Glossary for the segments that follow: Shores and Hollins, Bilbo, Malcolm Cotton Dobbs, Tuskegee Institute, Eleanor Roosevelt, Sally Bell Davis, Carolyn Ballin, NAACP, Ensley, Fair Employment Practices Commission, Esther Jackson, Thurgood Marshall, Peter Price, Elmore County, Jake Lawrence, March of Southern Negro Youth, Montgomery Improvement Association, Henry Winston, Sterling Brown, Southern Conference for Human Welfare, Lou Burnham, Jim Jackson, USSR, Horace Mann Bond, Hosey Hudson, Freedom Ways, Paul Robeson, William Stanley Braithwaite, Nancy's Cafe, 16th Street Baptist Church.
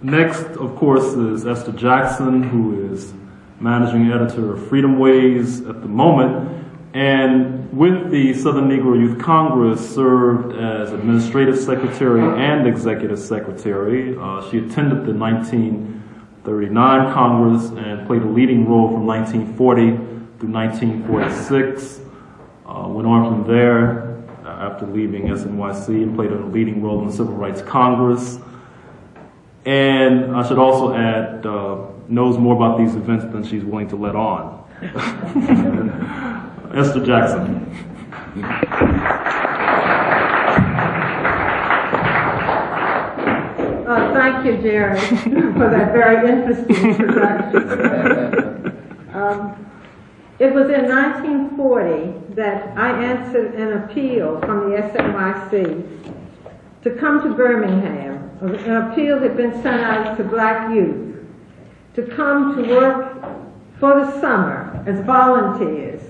Next, of course, is Esther Jackson, who is managing editor of Freedom Ways at the moment, and with the Southern Negro Youth Congress served as administrative secretary and executive secretary. She attended the 1939 Congress and played a leading role from 1940 through 1946. Went on from there after leaving SNYC and played a leading role in the Civil Rights Congress. And I should also add, knows more about these events than she's willing to let on. Esther Jackson. Thank you, Jerry, for that very interesting introduction. It was in 1940 that I answered an appeal from the SNYC to come to Birmingham. An appeal had been sent out to black youth to come to work for the summer as volunteers,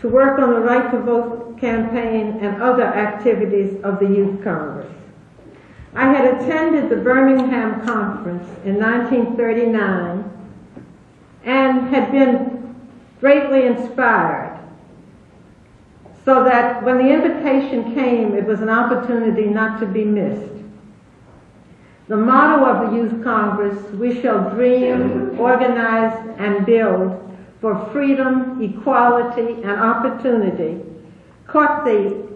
to work on the Right to Vote campaign and other activities of the Youth Congress. I had attended the Birmingham Conference in 1939 and had been greatly inspired, so that when the invitation came, it was an opportunity not to be missed. The motto of the Youth Congress, we shall dream, organize, and build for freedom, equality, and opportunity, caught the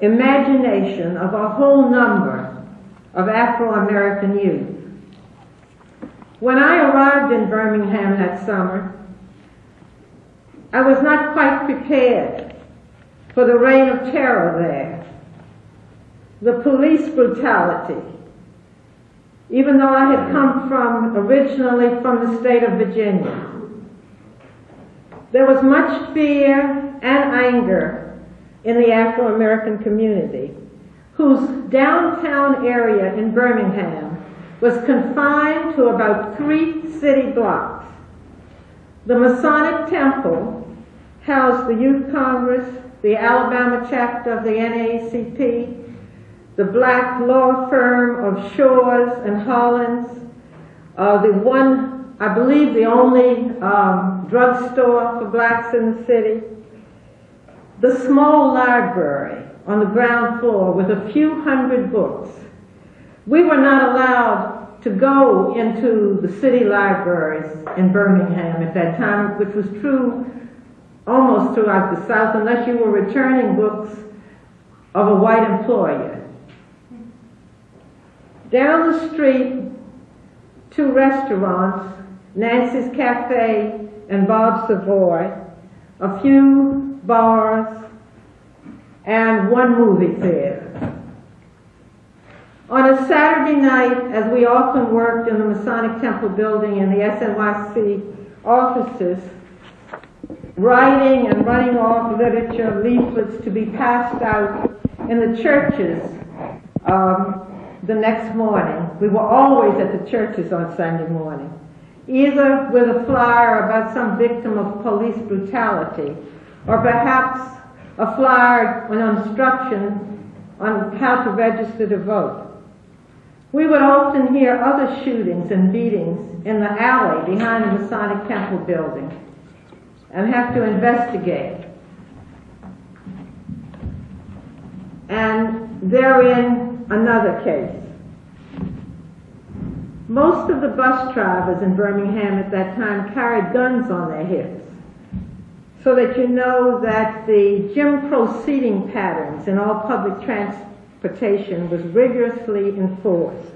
imagination of a whole number of Afro-American youth. When I arrived in Birmingham that summer, I was not quite prepared for the reign of terror there, the police brutality, even though I had come originally from the state of Virginia. There was much fear and anger in the Afro-American community, whose downtown area in Birmingham was confined to about 3 city blocks. The Masonic Temple housed the Youth Congress, the Alabama chapter of the NAACP, the black law firm of Shores and Hollins, I believe the only drugstore for blacks in the city, the small library on the ground floor with a few hundred books. We were not allowed to go into the city libraries in Birmingham at that time, which was true almost throughout the South, unless you were returning books of a white employer. Down the street, 2 restaurants, Nancy's Cafe and Bob Savoy, a few bars, and 1 movie theater. On a Saturday night, as we often worked in the Masonic Temple building in the SNYC offices, writing and running off literature, leaflets to be passed out in the churches the next morning. We were always at the churches on Sunday morning, either with a flyer about some victim of police brutality, or perhaps a flyer on instruction on how to register to vote. We would often hear other shootings and beatings in the alley behind the Masonic Temple building and have to investigate. And therein, another case. Most of the bus drivers in Birmingham at that time carried guns on their hips, so that you know that the Jim Crow seating patterns in all public transportation was rigorously enforced.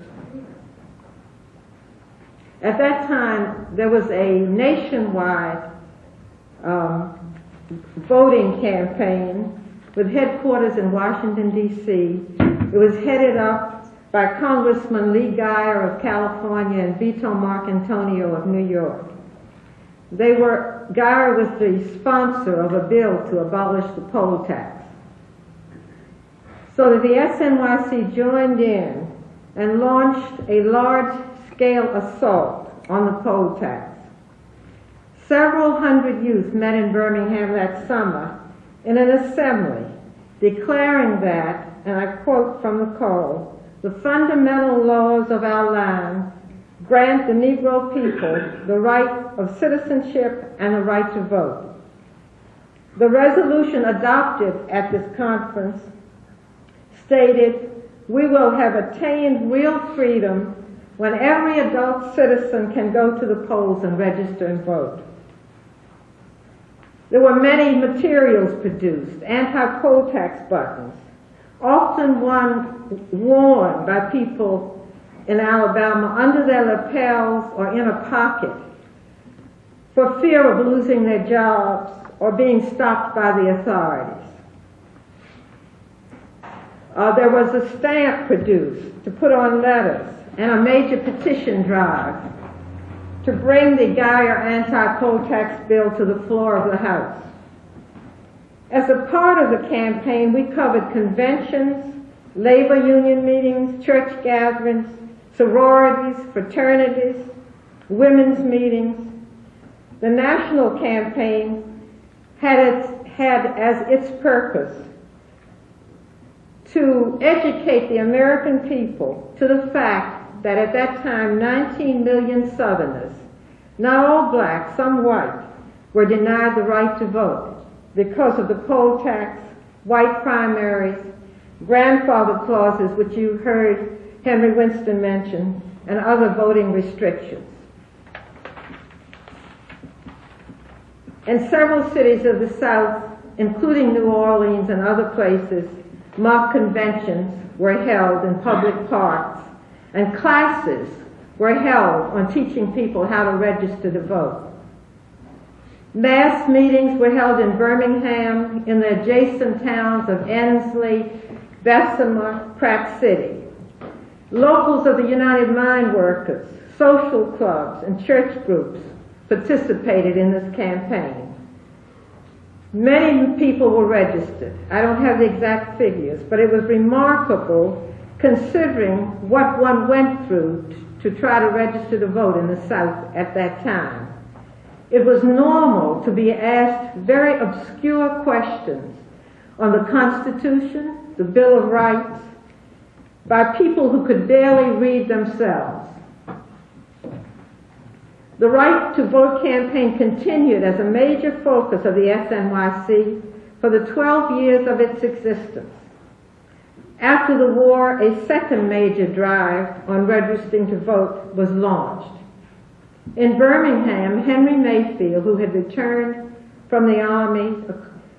At that time, there was a nationwide voting campaign with headquarters in Washington, D.C. It was headed up by Congressman Lee Geyer of California and Vito Marcantonio of New York. Geyer was the sponsor of a bill to abolish the poll tax. So that the SNYC joined in and launched a large-scale assault on the poll tax. Several hundred youth met in Birmingham that summer in an assembly declaring that, and I quote from the call, The fundamental laws of our land grant the Negro people the right of citizenship and the right to vote. The resolution adopted at this conference stated, "We will have attained real freedom when every adult citizen can go to the polls and register and vote." There were many materials produced, anti-poll tax buttons, often one worn by people in Alabama under their lapels or in a pocket for fear of losing their jobs or being stopped by the authorities. There was a stamp produced to put on letters and a major petition drive to bring the Geyer anti-poll tax bill to the floor of the House. As a part of the campaign, we covered conventions, labor union meetings, church gatherings, sororities, fraternities, women's meetings. The national campaign had as its purpose to educate the American people to the fact that at that time 19 million Southerners, not all black, some white, were denied the right to vote because of the poll tax, white primaries, grandfather clauses, which you heard Henry Winston mention, and other voting restrictions. In several cities of the South, including New Orleans and other places, mock conventions were held in public parks, and classes were held on teaching people how to register to vote. Mass meetings were held in Birmingham, in the adjacent towns of Ensley, Bessemer, Pratt City. Locals of the United Mine Workers, social clubs, and church groups participated in this campaign. Many people were registered. I don't have the exact figures, but it was remarkable considering what one went through to try to register to vote in the South at that time. It was normal to be asked very obscure questions on the Constitution, the Bill of Rights, by people who could barely read themselves. The Right to Vote campaign continued as a major focus of the SNYC for the 12 years of its existence. After the war, a second major drive on registering to vote was launched. In Birmingham, Henry Mayfield, who had returned from the Army,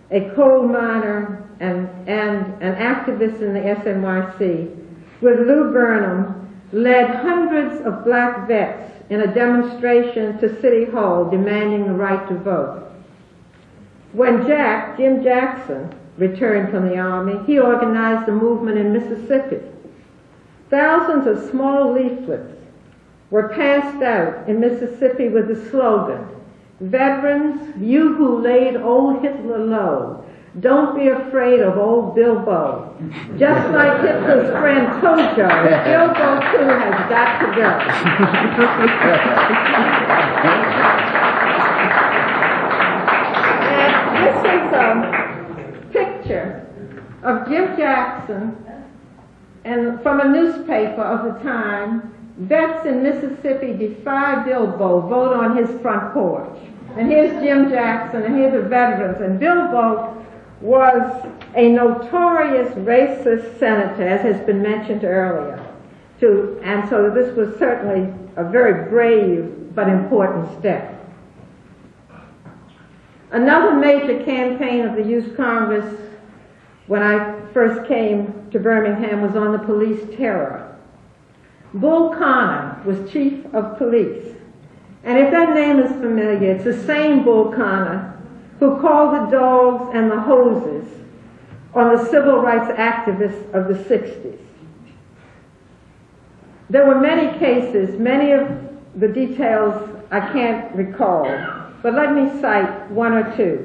a coal miner, and an activist in the SNYC, with Lou Burnham, led hundreds of black vets in a demonstration to City Hall demanding the right to vote. When Jim Jackson returned from the Army, he organized a movement in Mississippi. Thousands of small leaflets were passed out in Mississippi with the slogan, "Veterans, you who laid old Hitler low, don't be afraid of old Bilbo. Just like Hitler's friend Tojo, Bilbo too has got to go." And this is a picture of Jim Jackson and from a newspaper of the time, "Vets in Mississippi defy Bilbo, vote on his front porch." And here's Jim Jackson, and here's the veterans, and Bilbo was a notorious racist senator, as has been mentioned earlier, and so this was certainly a very brave but important step. Another major campaign of the Youth Congress when I first came to Birmingham was on the police terror. Bull Connor was chief of police, and if that name is familiar, it's the same Bull Connor who called the dogs and the hoses on the civil rights activists of the 60s. There were many cases, many of the details I can't recall, but let me cite one or two.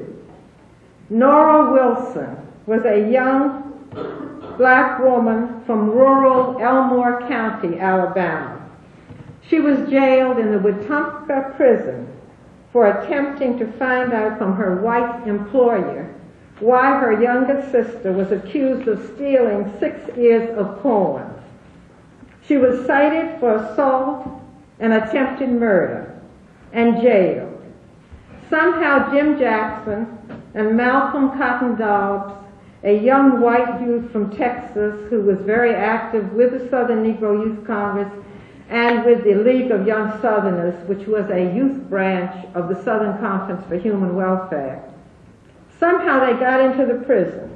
Nora Wilson was a young black woman from rural Elmore County, Alabama. She was jailed in the Wetumpka Prison for attempting to find out from her white employer why her younger sister was accused of stealing 6 ears of corn. She was cited for assault and attempted murder and jailed. Somehow Jim Jackson and Malcolm Cotton Dobbs, a young white youth from Texas who was very active with the Southern Negro Youth Congress and with the League of Young Southerners, which was a youth branch of the Southern Conference for Human Welfare. Somehow they got into the prison,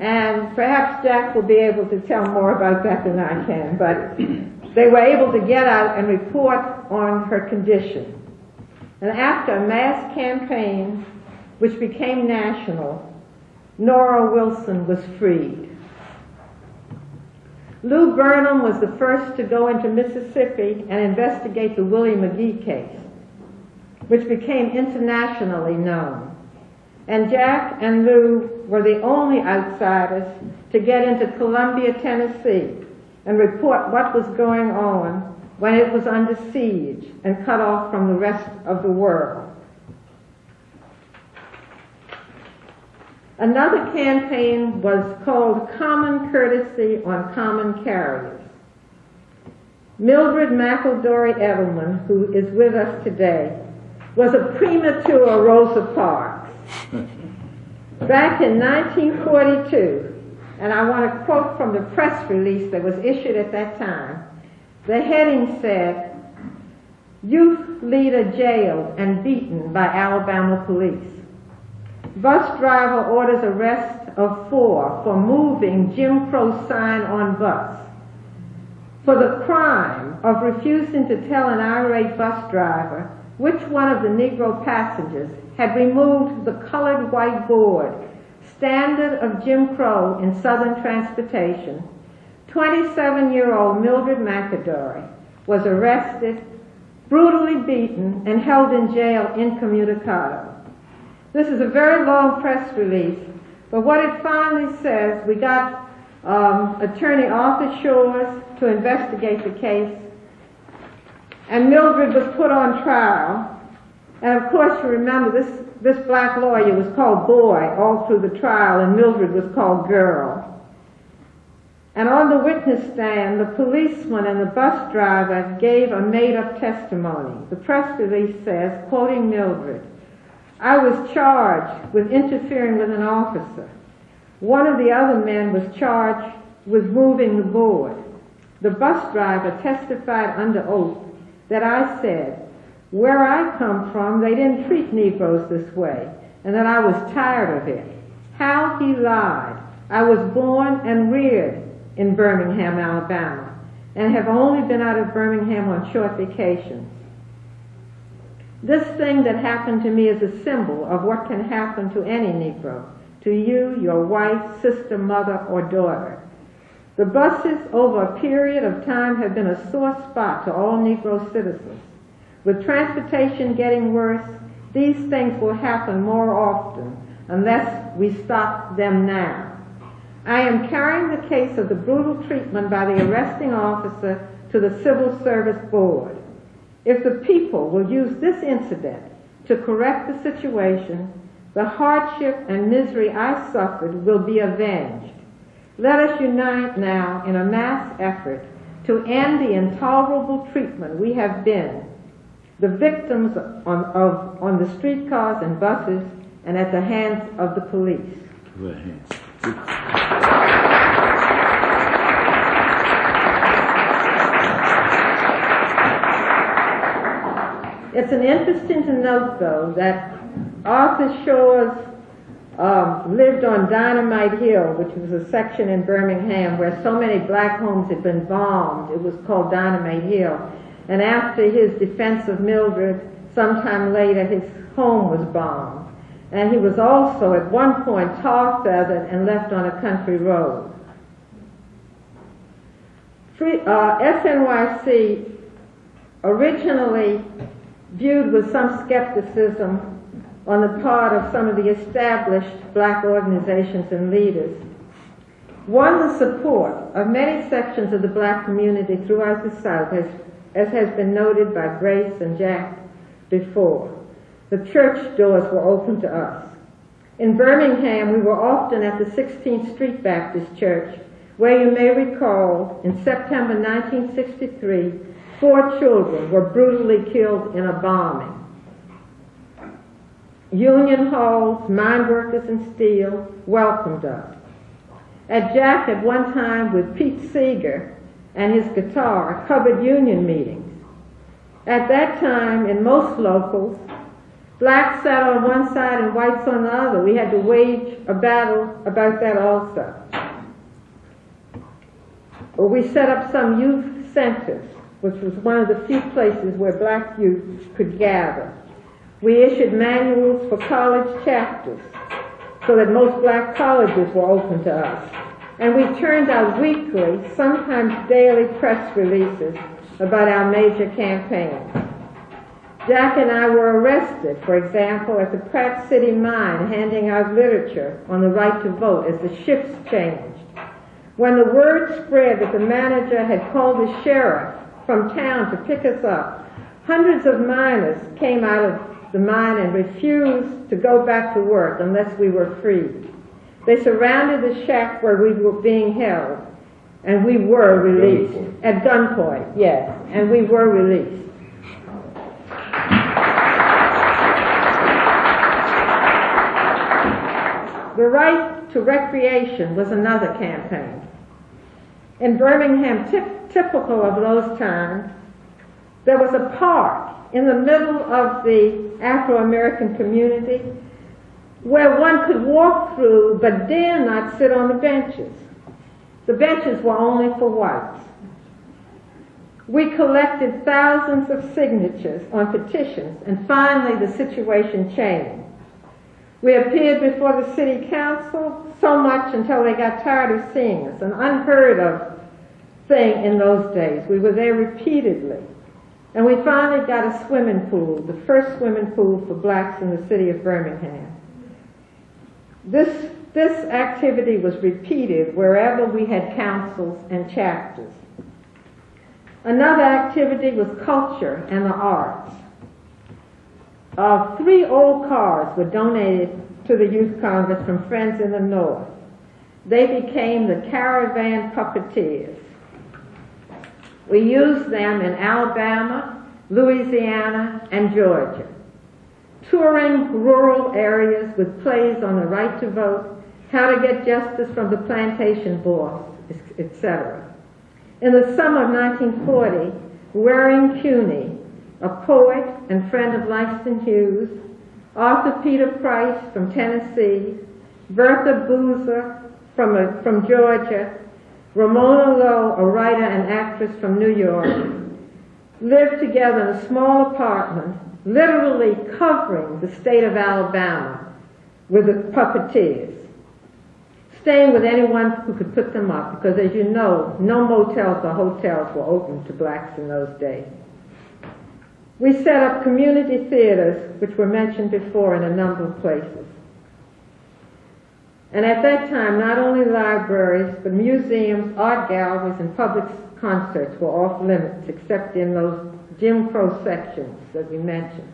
and perhaps Jack will be able to tell more about that than I can, but they were able to get out and report on her condition. And after a mass campaign, which became national, Nora Wilson was freed. Lou Burnham was the first to go into Mississippi and investigate the Willie McGee case, which became internationally known. And Jack and Lou were the only outsiders to get into Columbia, Tennessee, and report what was going on when it was under siege and cut off from the rest of the world. Another campaign was called Common Courtesy on Common Carriers. Mildred McElroy Edelman, who is with us today, was a premature Rosa Parks. Back in 1942, and I want to quote from the press release that was issued at that time, the heading said, "Youth leader jailed and beaten by Alabama police. Bus driver orders arrest of 4 for moving Jim Crow sign on bus. For the crime of refusing to tell an irate bus driver which one of the Negro passengers had removed the colored whiteboard, standard of Jim Crow in Southern transportation, 27-year-old Mildred McAdory was arrested, brutally beaten, and held in jail incommunicado." This is a very long press release, but what it finally says, we got attorney Arthur Shores to investigate the case, and Mildred was put on trial. And of course, you remember this black lawyer was called boy all through the trial, and Mildred was called girl. And on the witness stand, the policeman and the bus driver gave a made-up testimony. The press release says, quoting Mildred, "I was charged with interfering with an officer. One of the other men was charged with moving the board. The bus driver testified under oath that I said, where I come from, they didn't treat Negroes this way, and that I was tired of it. How he lied. I was born and reared in Birmingham, Alabama, and have only been out of Birmingham on short vacations. This thing that happened to me is a symbol of what can happen to any Negro, to you, your wife, sister, mother, or daughter. The buses over a period of time have been a sore spot to all Negro citizens. With transportation getting worse, these things will happen more often unless we stop them now. I am carrying the case of the brutal treatment by the arresting officer to the Civil Service Board. If the people will use this incident to correct the situation, the hardship and misery I suffered will be avenged. Let us unite now in a mass effort to end the intolerable treatment we have been, the victims on the streetcars and buses and at the hands of the police." It's an interesting to note, though, that Arthur Shores lived on Dynamite Hill, which was a section in Birmingham where so many black homes had been bombed. It was called Dynamite Hill. And after his defense of Mildred, sometime later, his home was bombed. And he was also, at one point, tar-feathered and left on a country road. SNYC originally viewed with some skepticism on the part of some of the established black organizations and leaders, won the support of many sections of the black community throughout the South, as has been noted by Grace and Jack before. The church doors were open to us. In Birmingham, we were often at the 16th Street Baptist Church, where you may recall in September 1963, 4 children were brutally killed in a bombing. Union Hall's mine workers and steel welcomed us. At Jack at one time with Pete Seeger and his guitar covered union meetings. At that time, in most locals, blacks sat on one side and whites on the other. We had to wage a battle about that also. Well, we set up some youth centers, which was one of the few places where black youth could gather. We issued manuals for college chapters so that most black colleges were open to us. And we turned out weekly, sometimes daily press releases about our major campaigns. Jack and I were arrested, for example, at the Pratt City Mine, handing out literature on the right to vote as the shifts changed. When the word spread that the manager had called the sheriff from town to pick us up, hundreds of miners came out of the mine and refused to go back to work unless we were freed. They surrounded the shack where we were being held, and we were released. At gunpoint, yes, and we were released. The right to recreation was another campaign. In Birmingham, typical of those times, there was a park in the middle of the Afro-American community where one could walk through but dare not sit on the benches. The benches were only for whites. We collected thousands of signatures on petitions, and finally the situation changed. We appeared before the city council so much until they got tired of seeing us, an unheard of thing in those days. We were there repeatedly. And we finally got a swimming pool, the first swimming pool for blacks in the city of Birmingham. This activity was repeated wherever we had councils and chapters. Another activity was culture and the arts. 3 old cars were donated to the Youth Congress from friends in the North. They became the Caravan Puppeteers. We used them in Alabama, Louisiana, and Georgia. Touring rural areas with plays on the right to vote, how to get justice from the plantation boss, etc. In the summer of 1940, Waring Cuny, a poet and friend of Langston Hughes, Arthur Peter Price from Tennessee, Bertha Boozer from Georgia, Ramona Lowe, a writer and actress from New York, lived together in a small apartment, literally covering the state of Alabama with the puppeteers, staying with anyone who could put them up, because as you know, no motels or hotels were open to blacks in those days. We set up community theaters, which were mentioned before, in a number of places. And at that time, not only libraries, but museums, art galleries, and public concerts were off limits, except in those Jim Crow sections that we mentioned.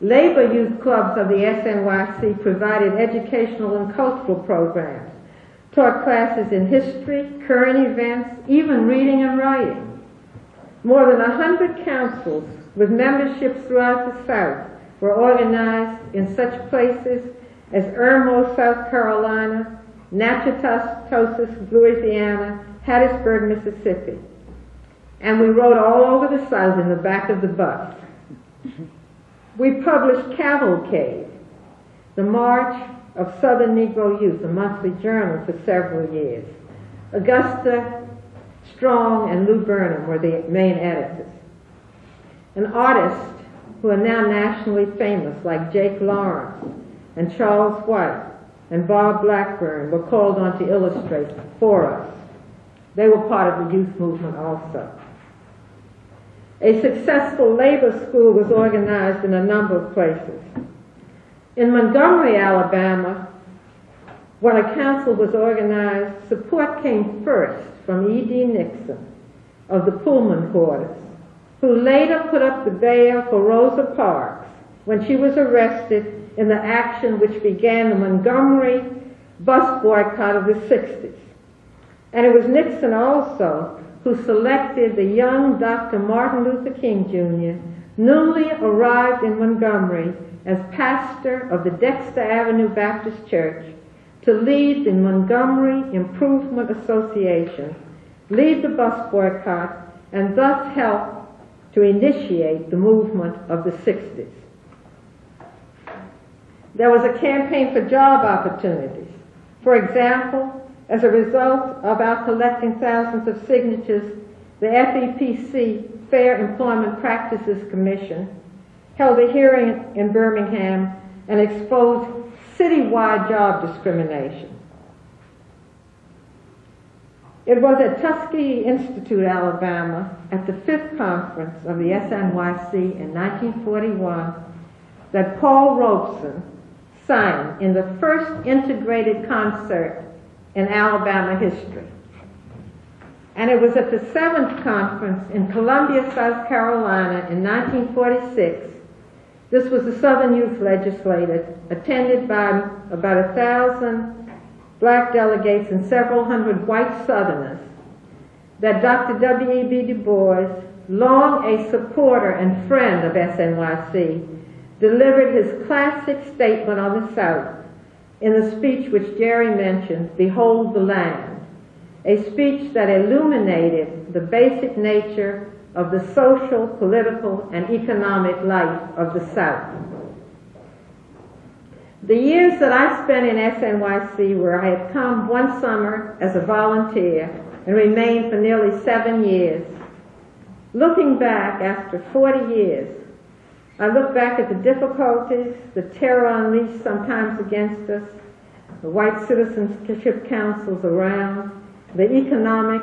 Labor youth clubs of the SNYC provided educational and cultural programs, taught classes in history, current events, even reading and writing. More than 100 councils with memberships throughout the South were organized in such places as Ermo, South Carolina, Natchitoches, Louisiana, Hattiesburg, Mississippi. And we rode all over the South in the back of the bus. We published Cavalcade, the March of Southern Negro Youth, a monthly journal, for several years. Augusta Strong and Lou Burnham were the main editors. And artists who are now nationally famous, like Jake Lawrence and Charles White and Bob Blackburn, were called on to illustrate for us. They were part of the youth movement also. A successful labor school was organized in a number of places. In Montgomery, Alabama, when a council was organized, support came first from E.D. Nixon of the Pullman Quarters, who later put up the bail for Rosa Parks when she was arrested in the action which began the Montgomery bus boycott of the 60s. And it was Nixon also who selected the young Dr. Martin Luther King, Jr., newly arrived in Montgomery as pastor of the Dexter Avenue Baptist Church, to lead the Montgomery Improvement Association, lead the bus boycott, and thus help to initiate the movement of the 60s. There was a campaign for job opportunities. For example, as a result of our collecting thousands of signatures, the FEPC Fair Employment Practices Commission held a hearing in Birmingham and exposed citywide job discrimination. It was at Tuskegee Institute, Alabama, at the fifth conference of the SNYC in 1941, that Paul Robeson sang in the first integrated concert in Alabama history. And it was at the seventh conference in Columbia, South Carolina in 1946. This was the Southern Youth Legislature, attended by about 1,000 black delegates and several hundred white Southerners, that Dr. W.E.B. Du Bois, long a supporter and friend of SNYC, delivered his classic statement on the South in the speech which Jerry mentioned, "Behold the Land," a speech that illuminated the basic nature of the social, political, and economic life of the South. The years that I spent in SNYC, where I had come one summer as a volunteer and remained for nearly 7 years, looking back after 40 years, I look back at the difficulties, the terror unleashed sometimes against us, the white citizenship councils around, the economic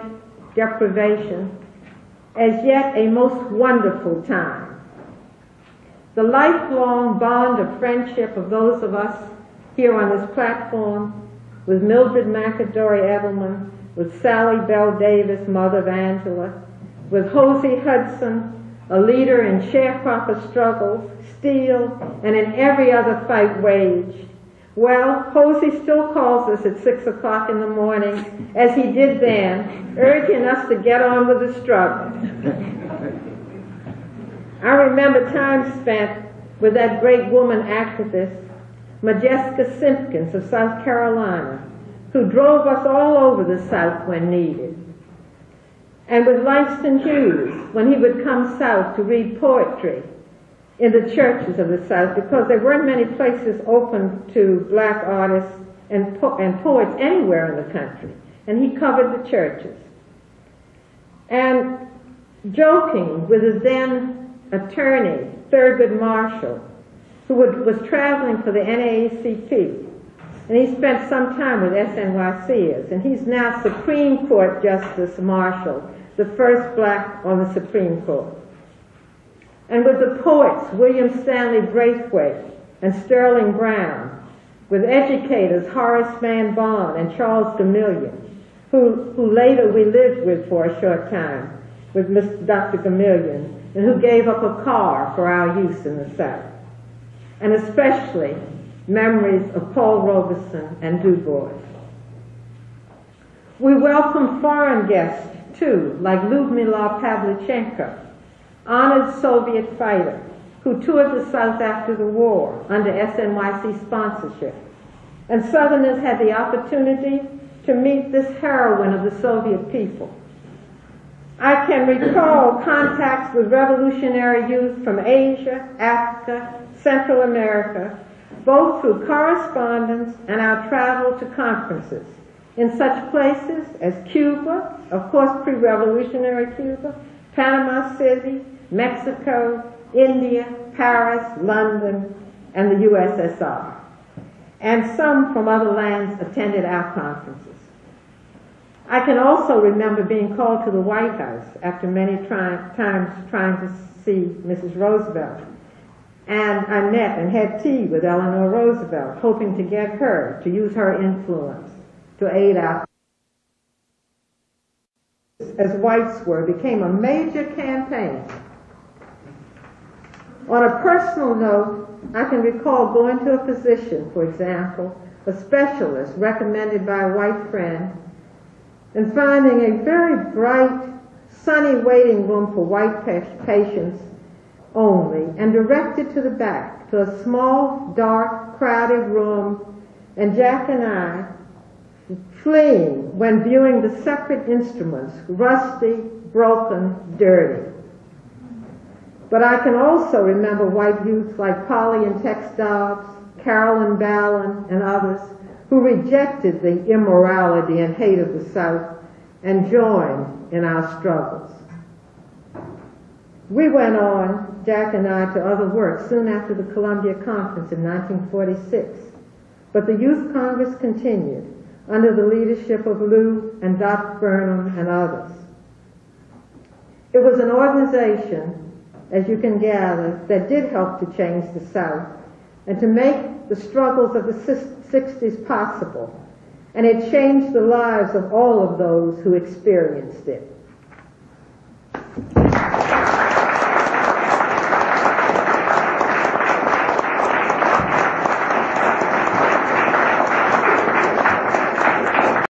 deprivation, as yet a most wonderful time. The lifelong bond of friendship of those of us here on this platform with Mildred McAdory Edelman, with Sally Bell Davis, mother of Angela, with Hosey Hudson, a leader in sharecropper struggles, steel, and in every other fight waged. Well, Hosey still calls us at 6 o'clock in the morning, as he did then, urging us to get on with the struggle. I remember time spent with that great woman activist, Modjeska Simpkins of South Carolina, who drove us all over the South when needed. And with Langston Hughes, when he would come south to read poetry in the churches of the South, because there weren't many places open to black artists and poets anywhere in the country. And he covered the churches. And joking with his then attorney, Thurgood Marshall, who was traveling for the NAACP. And he spent some time with SNYCers. And he's now Supreme Court Justice Marshall, the first black on the Supreme Court. And with the poets, William Stanley Braithwaite and Sterling Brown, with educators, Horace Mann Bond and Charles Gamillion, who later we lived with for a short time, with Dr. Gamillion, and who gave up a car for our use in the South. And especially memories of Paul Robeson and Du Bois. We welcomed foreign guests, too, like Lyudmila Pavlichenko, honored Soviet fighter who toured the South after the war under SNYC sponsorship. And Southerners had the opportunity to meet this heroine of the Soviet people. I can recall contacts with revolutionary youth from Asia, Africa, Central America, both through correspondence and our travel to conferences in such places as Cuba, of course pre-revolutionary Cuba, Panama City, Mexico, India, Paris, London, and the USSR. And some from other lands attended our conferences. I can also remember being called to the White House after many times trying to see Mrs. Roosevelt. And I met and had tea with Eleanor Roosevelt, hoping to get her to use her influence to aid our as whites were, became a major campaign. On a personal note, I can recall going to a physician, for example, a specialist recommended by a white friend, and finding a very bright, sunny waiting room for white patients only, and directed to the back, to a small, dark, crowded room, and Jack and I fleeing when viewing the separate instruments, rusty, broken, dirty. But I can also remember white youths like Polly and Tex Dobbs, Carolyn Ballin, and others who rejected the immorality and hate of the South and joined in our struggles. We went on, Jack and I, to other work soon after the Columbia Conference in 1946, but the Youth Congress continued under the leadership of Lou and Dr. Burnham and others. It was an organization, as you can gather, that did help to change the South and to make the struggles of the 60s possible, and it changed the lives of all of those who experienced it.